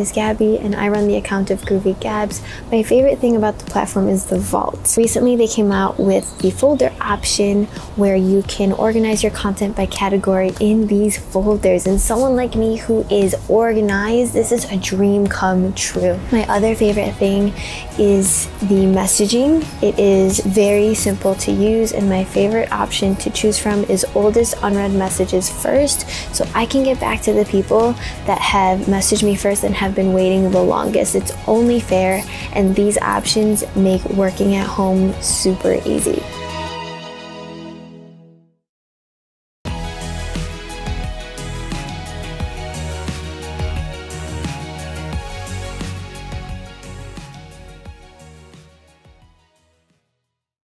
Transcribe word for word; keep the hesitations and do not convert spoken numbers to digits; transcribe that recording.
is Gabby and I run the account of Groovy Gabs. My favorite thing about the platform is the vault. Recently they came out with the folder option where you can organize your content by category in these folders, and someone like me who is organized, this is a dream come true. My other favorite thing is the messaging. It is very simple to use, and my favorite option to choose from is oldest unread messages first, so I can get back to the people that have messaged me first and have been waiting the longest. It's only fair, and these options make working at home super easy.